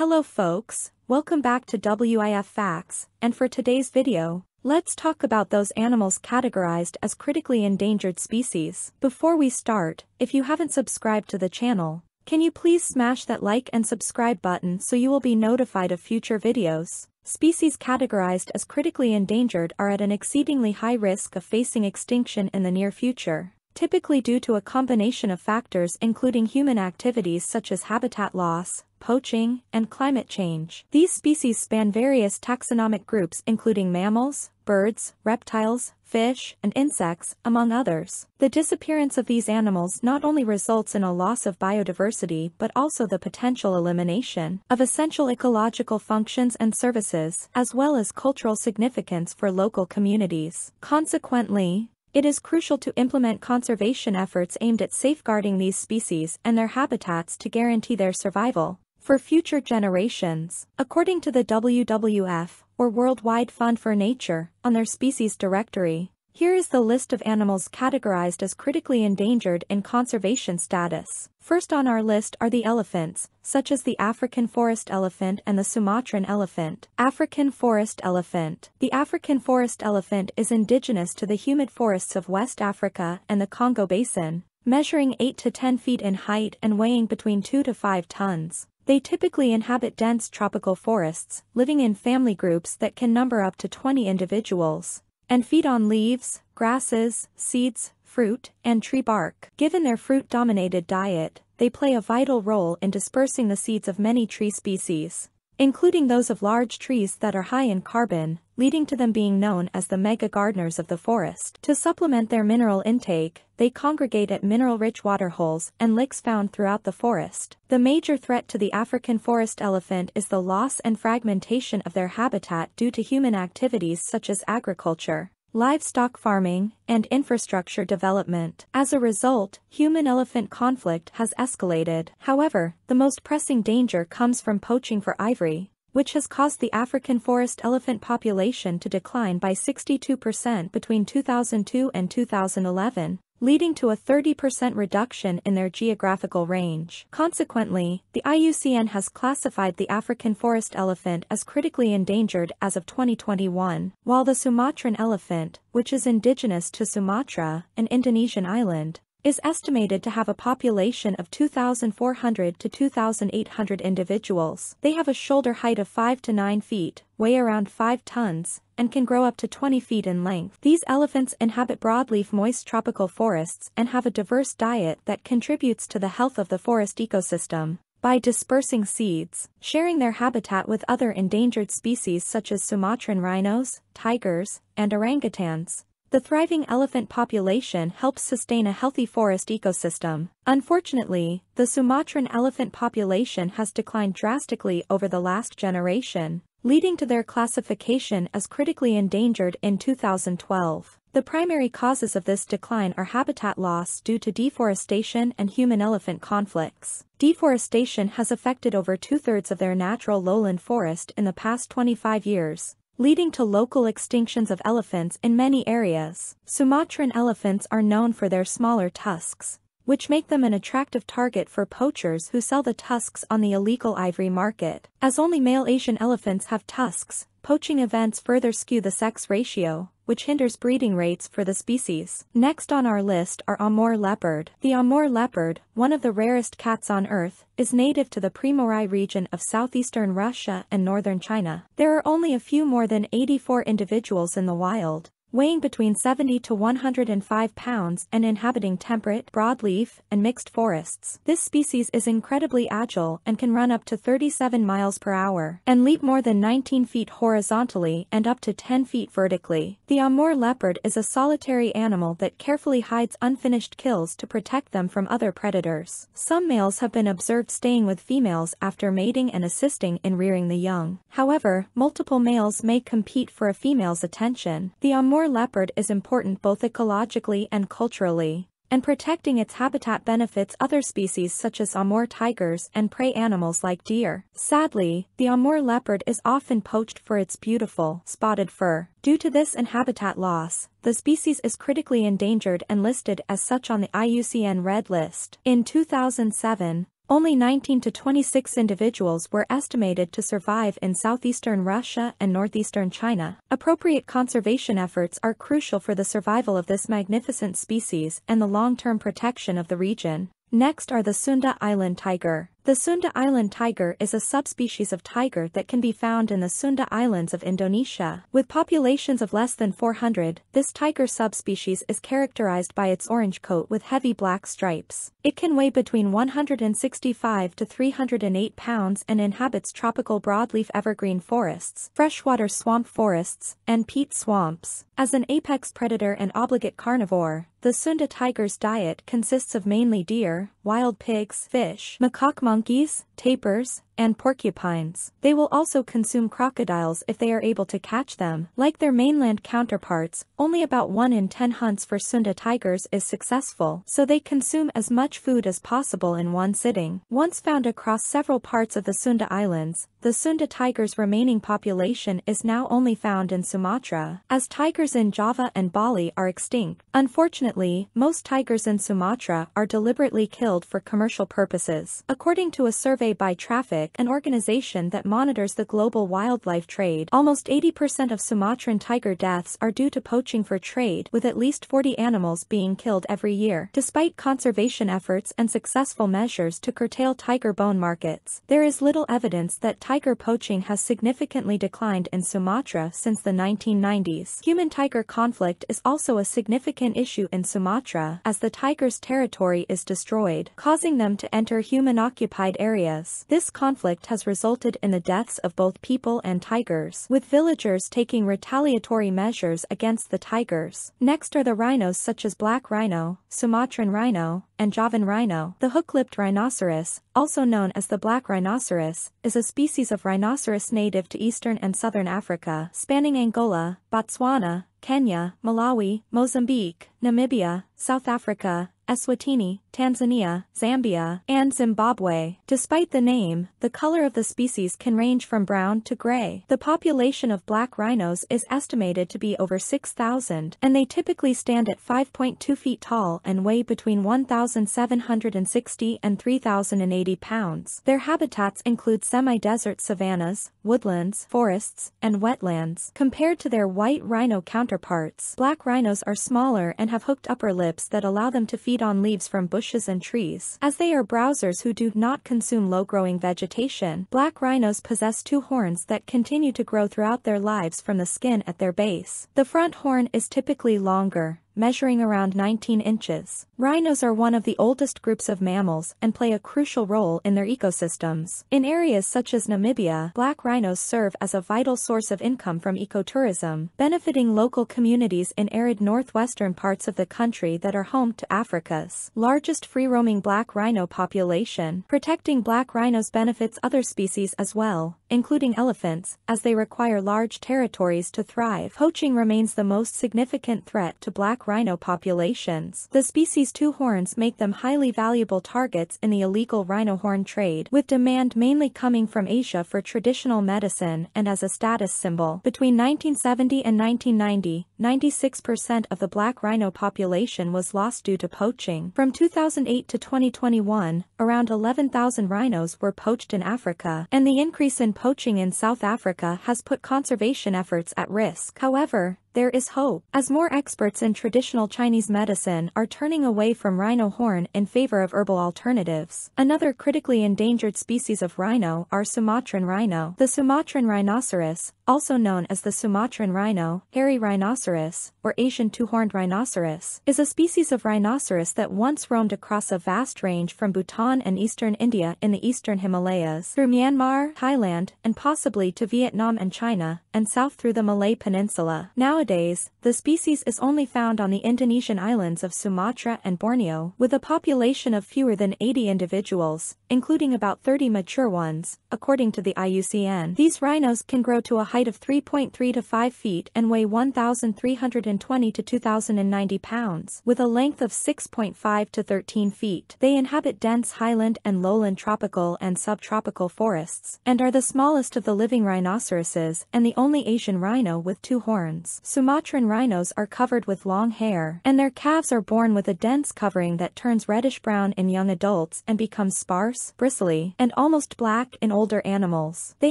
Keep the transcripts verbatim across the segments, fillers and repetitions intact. Hello folks, welcome back to W I F Facts, and for today's video, let's talk about those animals categorized as critically endangered species. Before we start, if you haven't subscribed to the channel, can you please smash that like and subscribe button so you will be notified of future videos? Species categorized as critically endangered are at an exceedingly high risk of facing extinction in the near future, typically due to a combination of factors including human activities such as habitat loss, poaching, and climate change. These species span various taxonomic groups including mammals, birds, reptiles, fish, and insects, among others. The disappearance of these animals not only results in a loss of biodiversity but also the potential elimination of essential ecological functions and services, as well as cultural significance for local communities. Consequently, it is crucial to implement conservation efforts aimed at safeguarding these species and their habitats to guarantee their survival for future generations. According to the W W F, or World Wide Fund for Nature, on their species directory, here is the list of animals categorized as critically endangered in conservation status. First on our list are the elephants, such as the African forest elephant and the Sumatran elephant. African forest elephant. The African forest elephant is indigenous to the humid forests of West Africa and the Congo Basin, measuring eight to ten feet in height and weighing between two to five tons. They typically inhabit dense tropical forests, living in family groups that can number up to twenty individuals. And feed on leaves, grasses, seeds, fruit, and tree bark. Given their fruit-dominated diet, they play a vital role in dispersing the seeds of many tree species, including those of large trees that are high in carbon, leading to them being known as the mega gardeners of the forest. To supplement their mineral intake, they congregate at mineral-rich waterholes and licks found throughout the forest. The major threat to the African forest elephant is the loss and fragmentation of their habitat due to human activities such as agriculture, livestock farming, and infrastructure development. As a result, human-elephant conflict has escalated. However, the most pressing danger comes from poaching for ivory, which has caused the African forest elephant population to decline by sixty-two percent between two thousand two and two thousand eleven. Leading to a thirty percent reduction in their geographical range. Consequently, the I U C N has classified the African forest elephant as critically endangered as of twenty twenty-one, while the Sumatran elephant, which is indigenous to Sumatra, an Indonesian island, is estimated to have a population of two thousand four hundred to two thousand eight hundred individuals. They have a shoulder height of five to nine feet, weigh around five tons, and can grow up to twenty feet in length. These elephants inhabit broadleaf moist tropical forests and have a diverse diet that contributes to the health of the forest ecosystem by dispersing seeds, sharing their habitat with other endangered species such as Sumatran rhinos, tigers, and orangutans. The thriving elephant population helps sustain a healthy forest ecosystem. Unfortunately, the Sumatran elephant population has declined drastically over the last generation, leading to their classification as critically endangered in two thousand twelve. The primary causes of this decline are habitat loss due to deforestation and human-elephant conflicts. Deforestation has affected over two-thirds of their natural lowland forest in the past twenty-five years. Leading to local extinctions of elephants in many areas. Sumatran elephants are known for their smaller tusks, which make them an attractive target for poachers who sell the tusks on the illegal ivory market. As only male Asian elephants have tusks, poaching events further skew the sex ratio, which hinders breeding rates for the species. Next on our list are Amur leopard. The Amur leopard, one of the rarest cats on Earth, is native to the Primorye region of southeastern Russia and northern China. There are only a few more than eighty-four individuals in the wild, weighing between seventy to one hundred five pounds and inhabiting temperate, broadleaf, and mixed forests. This species is incredibly agile and can run up to thirty-seven miles per hour and leap more than nineteen feet horizontally and up to ten feet vertically. The Amur leopard is a solitary animal that carefully hides unfinished kills to protect them from other predators. Some males have been observed staying with females after mating and assisting in rearing the young. However, multiple males may compete for a female's attention. The Amur Amur leopard is important both ecologically and culturally, and protecting its habitat benefits other species such as Amur tigers and prey animals like deer. Sadly, the Amur leopard is often poached for its beautiful, spotted fur. Due to this and habitat loss, the species is critically endangered and listed as such on the I U C N Red List. In two thousand seven, only nineteen to twenty-six individuals were estimated to survive in southeastern Russia and northeastern China. Appropriate conservation efforts are crucial for the survival of this magnificent species and the long-term protection of the region. Next are the Sunda Island tiger. The Sunda Island tiger is a subspecies of tiger that can be found in the Sunda Islands of Indonesia. With populations of less than four hundred, this tiger subspecies is characterized by its orange coat with heavy black stripes. It can weigh between one hundred sixty-five to three hundred eight pounds and inhabits tropical broadleaf evergreen forests, freshwater swamp forests, and peat swamps. As an apex predator and obligate carnivore, the Sunda tiger's diet consists of mainly deer, wild pigs, fish, macaque monkeys, tapirs, and porcupines. They will also consume crocodiles if they are able to catch them. Like their mainland counterparts, only about one in ten hunts for Sunda tigers is successful, so they consume as much food as possible in one sitting. Once found across several parts of the Sunda Islands, the Sunda tiger's remaining population is now only found in Sumatra, as tigers in Java and Bali are extinct. Unfortunately, most tigers in Sumatra are deliberately killed for commercial purposes. According to a survey by TRAFFIC, an organization that monitors the global wildlife trade, almost eighty percent of Sumatran tiger deaths are due to poaching for trade, with at least forty animals being killed every year. Despite conservation efforts and successful measures to curtail tiger bone markets, there is little evidence that tiger poaching has significantly declined in Sumatra since the nineteen nineties. Human-tiger conflict is also a significant issue in Sumatra, as the tiger's territory is destroyed, causing them to enter human-occupied areas. This conflict Conflict has resulted in the deaths of both people and tigers, with villagers taking retaliatory measures against the tigers. Next are the rhinos such as black rhino, Sumatran rhino, and Javan rhino. The hook-lipped rhinoceros, also known as the black rhinoceros, is a species of rhinoceros native to eastern and southern Africa, spanning Angola, Botswana, Kenya, Malawi, Mozambique, Namibia, South Africa, Eswatini, Tanzania, Zambia, and Zimbabwe. Despite the name, the color of the species can range from brown to gray. The population of black rhinos is estimated to be over six thousand, and they typically stand at five point two feet tall and weigh between one thousand seven hundred sixty and three thousand eighty pounds. Their habitats include semi-desert savannas, woodlands, forests, and wetlands. Compared to their white rhino counterparts, black rhinos are smaller and have hooked upper lips that allow them to feed on leaves from bushes and trees. As they are browsers who do not consume low-growing vegetation, black rhinos possess two horns that continue to grow throughout their lives from the skin at their base. The front horn is typically longer, measuring around nineteen inches. Rhinos are one of the oldest groups of mammals and play a crucial role in their ecosystems. In areas such as Namibia, black rhinos serve as a vital source of income from ecotourism, benefiting local communities in arid northwestern parts of the country that are home to Africa's largest free-roaming black rhino population. Protecting black rhinos benefits other species as well, including elephants, as they require large territories to thrive. Poaching remains the most significant threat to black rhino populations. The species' two horns make them highly valuable targets in the illegal rhino horn trade, with demand mainly coming from Asia for traditional medicine and as a status symbol. Between nineteen seventy and nineteen ninety, ninety-six percent of the black rhino population was lost due to poaching. From two thousand eight to twenty twenty-one, around eleven thousand rhinos were poached in Africa, and the increase in poaching in South Africa has put conservation efforts at risk. However, there is hope, as more experts in traditional Chinese medicine are turning away from rhino horn in favor of herbal alternatives. Another critically endangered species of rhino are Sumatran rhino. The Sumatran rhinoceros, also known as the Sumatran rhino, hairy rhinoceros, or Asian two-horned rhinoceros, is a species of rhinoceros that once roamed across a vast range from Bhutan and eastern India in the eastern Himalayas through Myanmar, Thailand, and possibly to Vietnam and China, and south through the Malay Peninsula. Now Nowadays, the species is only found on the Indonesian islands of Sumatra and Borneo, with a population of fewer than eighty individuals, including about thirty mature ones, according to the I U C N. These rhinos can grow to a height of three point three to five feet and weigh 1,300 three hundred twenty to two thousand ninety pounds, with a length of six point five to thirteen feet. They inhabit dense highland and lowland tropical and subtropical forests, and are the smallest of the living rhinoceroses and the only Asian rhino with two horns. Sumatran rhinos are covered with long hair, and their calves are born with a dense covering that turns reddish-brown in young adults and becomes sparse, bristly, and almost black in older animals. They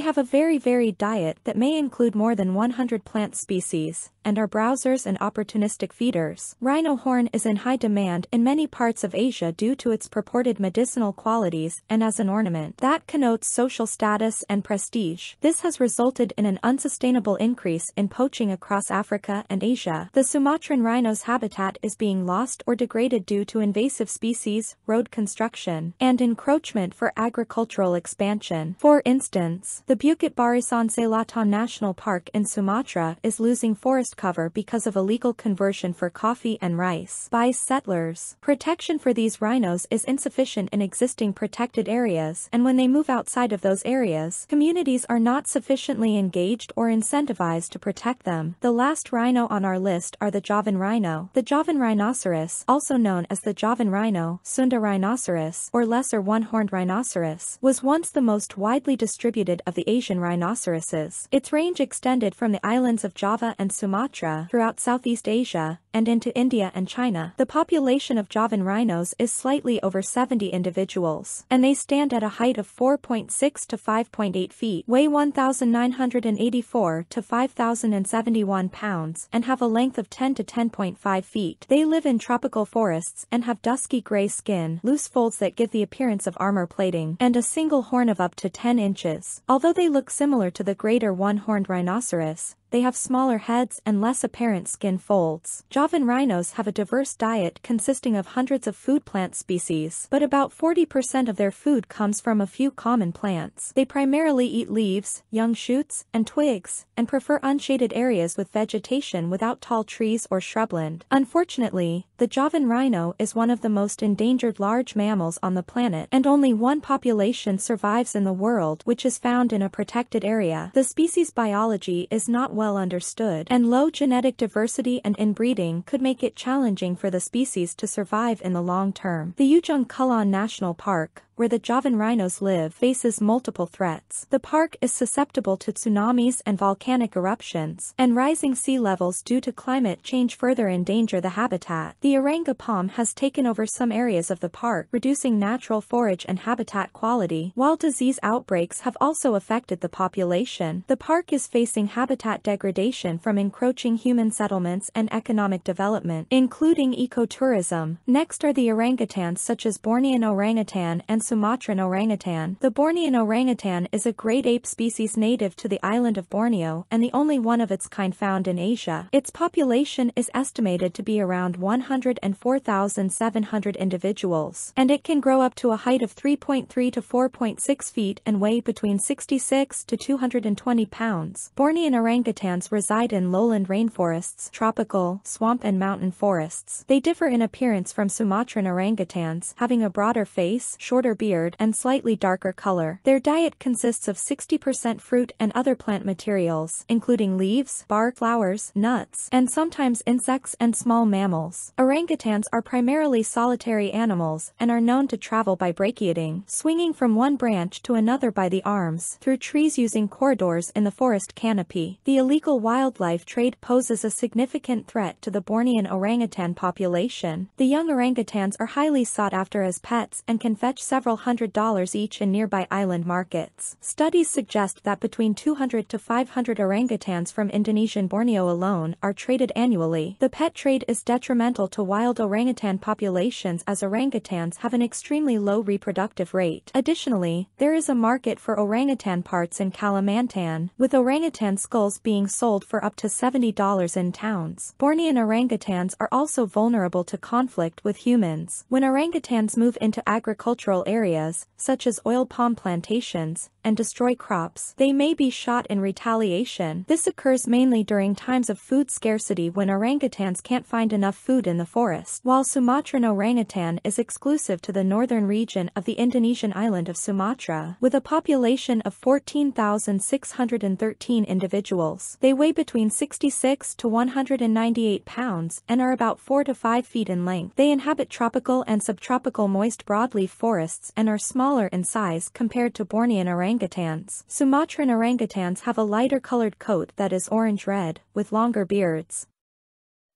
have a very varied diet that may include more than one hundred plant species, and are browsers and opportunistic feeders. Rhino horn is in high demand in many parts of Asia due to its purported medicinal qualities and as an ornament that connotes social status and prestige. This has resulted in an unsustainable increase in poaching across Africa and Asia. The Sumatran rhino's habitat is being lost or degraded due to invasive species, road construction, and encroachment for agricultural expansion. For instance, the Bukit Barisan Selatan National Park in Sumatra is losing forest cover because of illegal conversion for coffee and rice by settlers. Protection for these rhinos is insufficient in existing protected areas, and when they move outside of those areas, communities are not sufficiently engaged or incentivized to protect them. The last rhino on our list are the Javan rhino. The Javan rhinoceros, also known as the Javan rhino, Sunda rhinoceros, or lesser one-horned rhinoceros, was once the most widely distributed of the Asian rhinoceroses. Its range extended from the islands of Java and Sumatra throughout Southeast Asia and into India and China. The population of Javan rhinos is slightly over seventy individuals, and they stand at a height of four point six to five point eight feet, weigh one thousand nine hundred eighty-four to five thousand seventy-one pounds, and have a length of ten to ten point five feet. They live in tropical forests and have dusky gray skin, loose folds that give the appearance of armor plating, and a single horn of up to ten inches. Although they look similar to the greater one-horned rhinoceros, they have smaller heads and less apparent skin folds. Javan rhinos have a diverse diet consisting of hundreds of food plant species, but about forty percent of their food comes from a few common plants. They primarily eat leaves, young shoots, and twigs, and prefer unshaded areas with vegetation without tall trees or shrubland. Unfortunately, the Javan rhino is one of the most endangered large mammals on the planet, and only one population survives in the world, which is found in a protected area. The species biology is not well understood, and low genetic diversity and inbreeding could make it challenging for the species to survive in the long term. The Ujung Kulon National Park, where the Javan rhinos live, faces multiple threats. The park is susceptible to tsunamis and volcanic eruptions, and rising sea levels due to climate change further endanger the habitat. The Oranga palm has taken over some areas of the park, reducing natural forage and habitat quality, while disease outbreaks have also affected the population. The park is facing habitat degradation from encroaching human settlements and economic development, including ecotourism. Next are the orangutans such as Bornean orangutan and Sumatran orangutan. The Bornean orangutan is a great ape species native to the island of Borneo and the only one of its kind found in Asia. Its population is estimated to be around one hundred four thousand seven hundred individuals, and it can grow up to a height of three point three to four point six feet and weigh between sixty-six to two hundred twenty pounds. Bornean orangutans reside in lowland rainforests, tropical, swamp and mountain forests. They differ in appearance from Sumatran orangutans, having a broader face, shorter beard, and slightly darker color. Their diet consists of sixty percent fruit and other plant materials, including leaves, bark, flowers, nuts, and sometimes insects and small mammals. Orangutans are primarily solitary animals and are known to travel by brachiating, swinging from one branch to another by the arms, through trees using corridors in the forest canopy. The illegal wildlife trade poses a significant threat to the Bornean orangutan population. The young orangutans are highly sought after as pets and can fetch several hundred dollars each in nearby island markets. Studies suggest that between two hundred to five hundred orangutans from Indonesian Borneo alone are traded annually. The pet trade is detrimental to wild orangutan populations as orangutans have an extremely low reproductive rate. Additionally, there is a market for orangutan parts in Kalimantan, with orangutan skulls being sold for up to seventy dollars in towns. Bornean orangutans are also vulnerable to conflict with humans. When orangutans move into agricultural areas, such as oil palm plantations, and destroy crops, they may be shot in retaliation. This occurs mainly during times of food scarcity when orangutans can't find enough food in the forest. While Sumatran orangutan is exclusive to the northern region of the Indonesian island of Sumatra, with a population of fourteen thousand six hundred thirteen individuals, they weigh between sixty-six to one hundred ninety-eight pounds and are about four to five feet in length. They inhabit tropical and subtropical moist broadleaf forests and are smaller in size compared to Bornean orangutans. Sumatran orangutans have a lighter colored coat that is orange-red, with longer beards.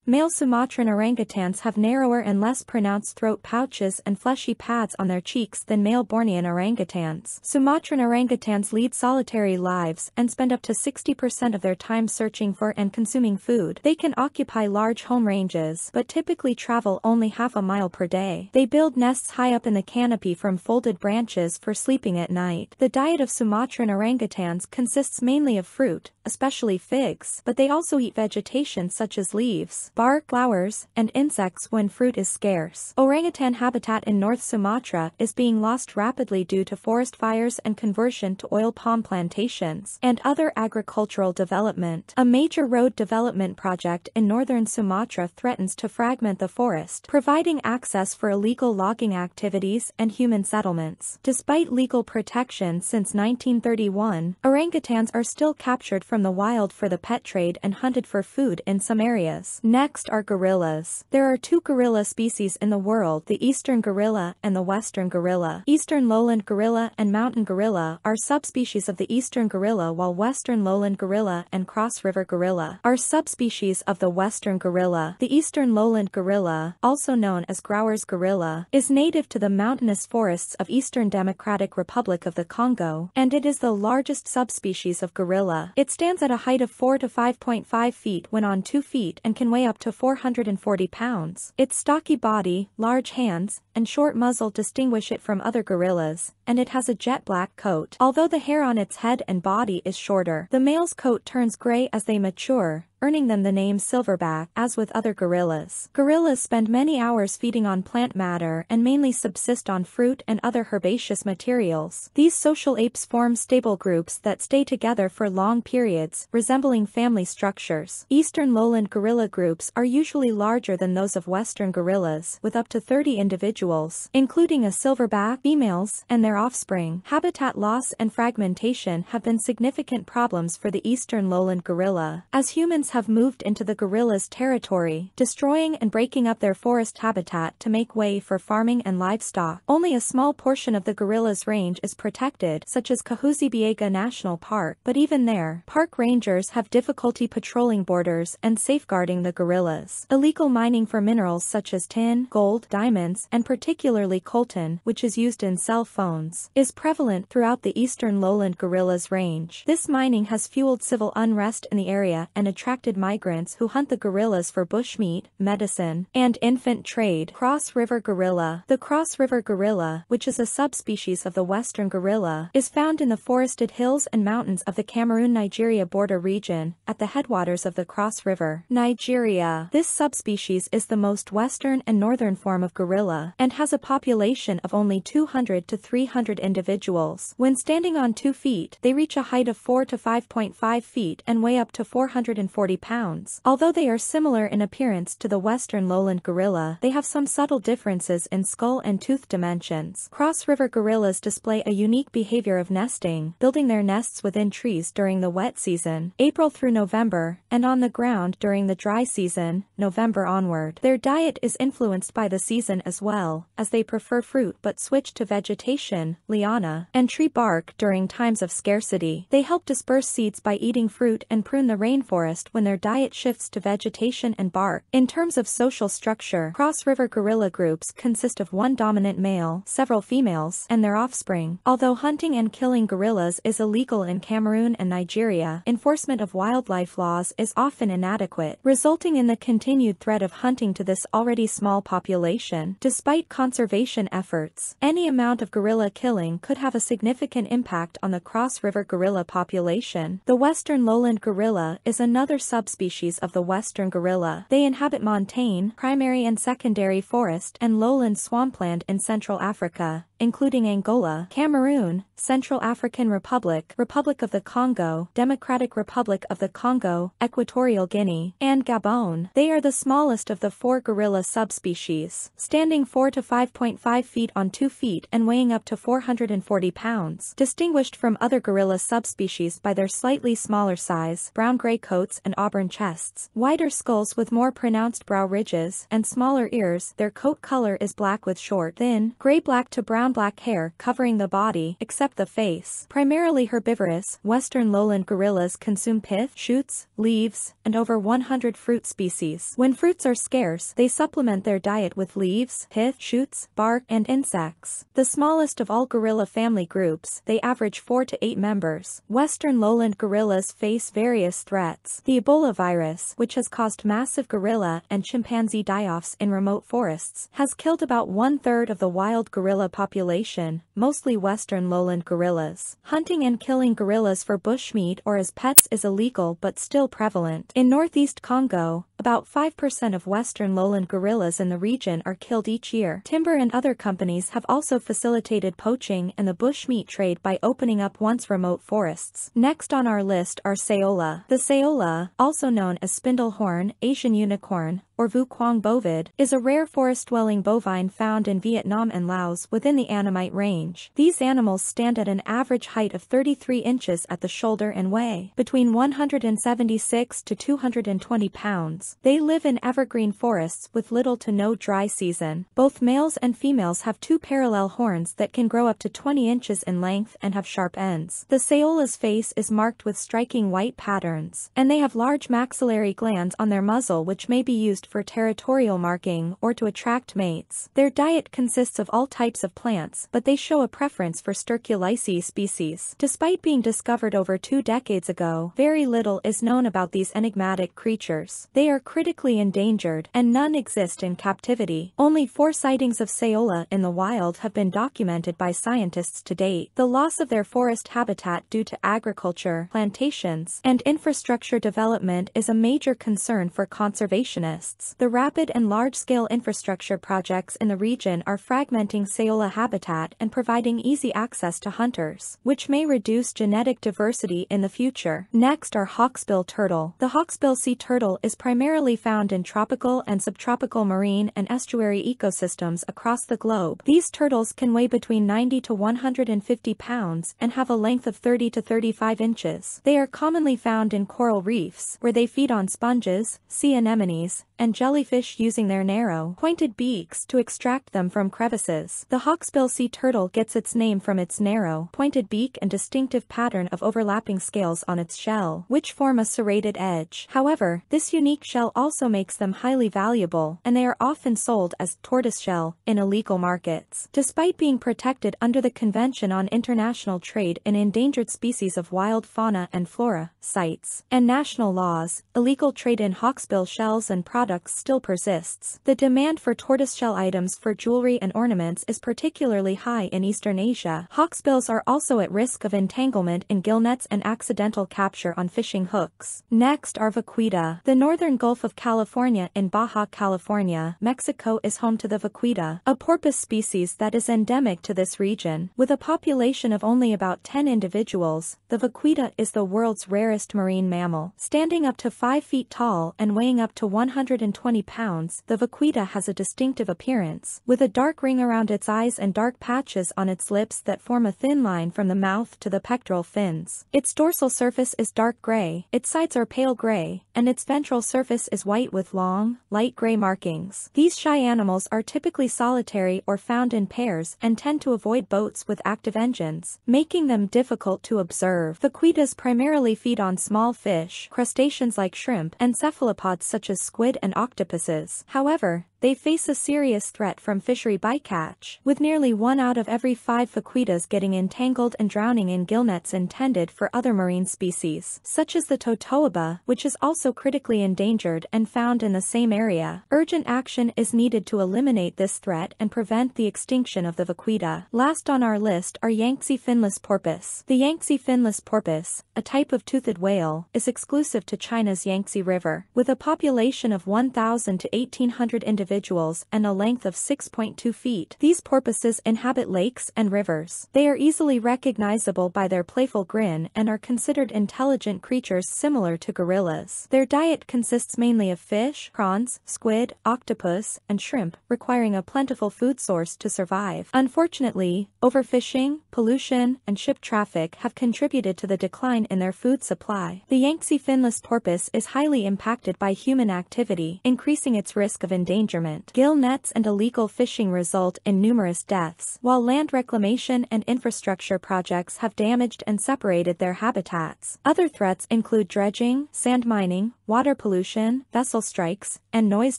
Male Sumatran orangutans have narrower and less pronounced throat pouches and fleshy pads on their cheeks than male Bornean orangutans. Sumatran orangutans lead solitary lives and spend up to sixty percent of their time searching for and consuming food. They can occupy large home ranges but typically travel only half a mile per day. They build nests high up in the canopy from folded branches for sleeping at night. The diet of Sumatran orangutans consists mainly of fruit, especially figs, but they also eat vegetation such as leaves, bark, flowers, and insects when fruit is scarce. Orangutan habitat in North Sumatra is being lost rapidly due to forest fires and conversion to oil palm plantations and other agricultural development. A major road development project in northern Sumatra threatens to fragment the forest, providing access for illegal logging activities and human settlements. Despite legal protection since nineteen thirty-one, orangutans are still captured from the wild for the pet trade and hunted for food in some areas. Next are gorillas. There are two gorilla species in the world, the eastern gorilla and the western gorilla. Eastern lowland gorilla and mountain gorilla are subspecies of the eastern gorilla, while western lowland gorilla and Cross River gorilla are subspecies of the western gorilla. The eastern lowland gorilla, also known as Grauer's gorilla, is native to the mountainous forests of Eastern Democratic Republic of the Congo, and it is the largest subspecies of gorilla. It stands at a height of four to five point five feet when on two feet and can weigh up to four hundred forty pounds. Its stocky body, large hands, and short muzzle distinguish it from other gorillas, and it has a jet black coat, although the hair on its head and body is shorter. The male's coat turns gray as they mature, earning them the name silverback. As with other gorillas, gorillas spend many hours feeding on plant matter and mainly subsist on fruit and other herbaceous materials. These social apes form stable groups that stay together for long periods, resembling family structures. Eastern lowland gorilla groups are usually larger than those of western gorillas, with up to thirty individuals, including a silverback, females, and their offspring. Habitat loss and fragmentation have been significant problems for the eastern lowland gorilla, as humans have moved into the gorilla's territory, destroying and breaking up their forest habitat to make way for farming and livestock. Only a small portion of the gorilla's range is protected, such as Kahuzi-Biega National Park, but even there, park rangers have difficulty patrolling borders and safeguarding the gorillas. Illegal mining for minerals such as tin, gold, diamonds, and particularly coltan, which is used in cell phones, is prevalent throughout the eastern lowland gorilla's range. This mining has fueled civil unrest in the area and attracted attracted migrants who hunt the gorillas for bushmeat, medicine, and infant trade. Cross River gorilla. The Cross River gorilla, which is a subspecies of the western gorilla, is found in the forested hills and mountains of the Cameroon-Nigeria border region, at the headwaters of the Cross River, Nigeria. This subspecies is the most western and northern form of gorilla, and has a population of only two hundred to three hundred individuals. When standing on two feet, they reach a height of four to five point five feet and weigh up to four hundred forty pounds. Although they are similar in appearance to the western lowland gorilla, they have some subtle differences in skull and tooth dimensions. Cross River gorillas display a unique behavior of nesting, building their nests within trees during the wet season, April through November, and on the ground during the dry season, November onward. Their diet is influenced by the season as well, as they prefer fruit but switch to vegetation, liana, and tree bark during times of scarcity. They help disperse seeds by eating fruit and prune the rainforest when their diet shifts to vegetation and bark. In terms of social structure, Cross River gorilla groups consist of one dominant male, several females, and their offspring. Although hunting and killing gorillas is illegal in Cameroon and Nigeria, enforcement of wildlife laws is often inadequate, resulting in the continued threat of hunting to this already small population. Despite conservation efforts, any amount of gorilla killing could have a significant impact on the Cross River gorilla population. The western lowland gorilla is another subspecies of the western gorilla. They inhabit montane, primary and secondary forest, and lowland swampland in Central Africa, including Angola, Cameroon, Central African Republic, Republic of the Congo, Democratic Republic of the Congo, Equatorial Guinea, and Gabon. They are the smallest of the four gorilla subspecies, standing four to five point five feet on two feet and weighing up to four hundred forty pounds, distinguished from other gorilla subspecies by their slightly smaller size, brown-gray coats and auburn chests, wider skulls with more pronounced brow ridges, and smaller ears. Their coat color is black with short, thin, gray-black to brown-black hair covering the body, except the face. Primarily herbivorous, western lowland gorillas consume pith, shoots, leaves, and over one hundred fruit species. When fruits are scarce, they supplement their diet with leaves, pith, shoots, bark, and insects. The smallest of all gorilla family groups, they average four to eight members. Western lowland gorillas face various threats. The Ebola virus, which has caused massive gorilla and chimpanzee die-offs in remote forests, has killed about one-third of the wild gorilla population, mostly western lowland gorillas. Hunting and killing gorillas for bushmeat or as pets is illegal but still prevalent. In northeast Congo, about five percent of western lowland gorillas in the region are killed each year. Timber and other companies have also facilitated poaching and the bushmeat trade by opening up once remote forests. Next on our list are saola. The saola, also known as spindlehorn, Asian unicorn, or Vu Quang bovid, is a rare forest-dwelling bovine found in Vietnam and Laos within the Annamite range. These animals stand at an average height of thirty-three inches at the shoulder and weigh between one hundred seventy-six to two hundred twenty pounds. They live in evergreen forests with little to no dry season. Both males and females have two parallel horns that can grow up to twenty inches in length and have sharp ends. The saola's face is marked with striking white patterns, and they have large maxillary glands on their muzzle which may be used for territorial marking or to attract mates. Their diet consists of all types of plants, but they show a preference for Sterculiaceae species. Despite being discovered over two decades ago, very little is known about these enigmatic creatures. They are critically endangered, and none exist in captivity. Only four sightings of saola in the wild have been documented by scientists to date. The loss of their forest habitat due to agriculture, plantations, and infrastructure development is a major concern for conservationists. The rapid and large-scale infrastructure projects in the region are fragmenting saola habitat and providing easy access to hunters, which may reduce genetic diversity in the future. Next are hawksbill turtle. The hawksbill sea turtle is primarily found in tropical and subtropical marine and estuary ecosystems across the globe. These turtles can weigh between ninety to one hundred fifty pounds and have a length of thirty to thirty-five inches. They are commonly found in coral reefs, where they feed on sponges, sea anemones, and jellyfish using their narrow, pointed beaks to extract them from crevices. The hawksbill sea turtle gets its name from its narrow, pointed beak and distinctive pattern of overlapping scales on its shell, which form a serrated edge. However, this unique shell also makes them highly valuable, and they are often sold as tortoiseshell in illegal markets. Despite being protected under the Convention on International Trade in Endangered Species of Wild Fauna and Flora, sites, and national laws, illegal trade in hawksbill shells and products Products still persists. The demand for tortoiseshell items for jewelry and ornaments is particularly high in Eastern Asia. Hawksbills are also at risk of entanglement in gillnets and accidental capture on fishing hooks. Next are vaquita. The northern Gulf of California in Baja California, Mexico is home to the vaquita, a porpoise species that is endemic to this region. With a population of only about ten individuals, the vaquita is the world's rarest marine mammal. Standing up to five feet tall and weighing up to one hundred twenty pounds, the vaquita has a distinctive appearance, with a dark ring around its eyes and dark patches on its lips that form a thin line from the mouth to the pectoral fins. Its dorsal surface is dark gray, its sides are pale gray, and its ventral surface is white with long, light gray markings. These shy animals are typically solitary or found in pairs and tend to avoid boats with active engines, making them difficult to observe. Vaquitas primarily feed on small fish, crustaceans like shrimp, and cephalopods such as squid and octopuses. However, they face a serious threat from fishery bycatch, with nearly one out of every five vaquitas getting entangled and drowning in gillnets intended for other marine species, such as the totoaba, which is also critically endangered and found in the same area. Urgent action is needed to eliminate this threat and prevent the extinction of the vaquita. Last on our list are Yangtze Finless porpoise. The Yangtze Finless porpoise, a type of toothed whale, is exclusive to China's Yangtze River, with a population of one thousand to eighteen hundred individuals individuals and a length of six point two feet. These porpoises inhabit lakes and rivers. They are easily recognizable by their playful grin and are considered intelligent creatures similar to gorillas. Their diet consists mainly of fish, prawns, squid, octopus, and shrimp, requiring a plentiful food source to survive. Unfortunately, overfishing, pollution, and ship traffic have contributed to the decline in their food supply. The Yangtze Finless porpoise is highly impacted by human activity, increasing its risk of endangerment. Gill nets and illegal fishing result in numerous deaths, while land reclamation and infrastructure projects have damaged and separated their habitats. Other threats include dredging, sand mining, water pollution, vessel strikes, and noise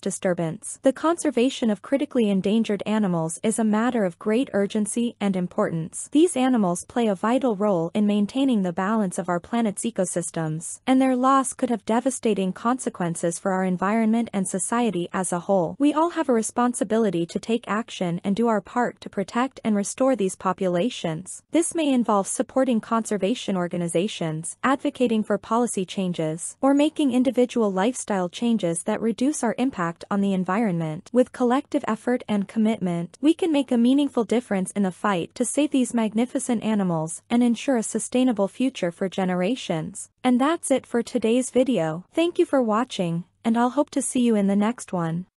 disturbance. The conservation of critically endangered animals is a matter of great urgency and importance. These animals play a vital role in maintaining the balance of our planet's ecosystems, and their loss could have devastating consequences for our environment and society as a whole. We all have a responsibility to take action and do our part to protect and restore these populations. This may involve supporting conservation organizations, advocating for policy changes, or making individual lifestyle changes that reduce our impact on the environment. With collective effort and commitment, we can make a meaningful difference in the fight to save these magnificent animals and ensure a sustainable future for generations. And that's it for today's video. Thank you for watching, and I'll hope to see you in the next one.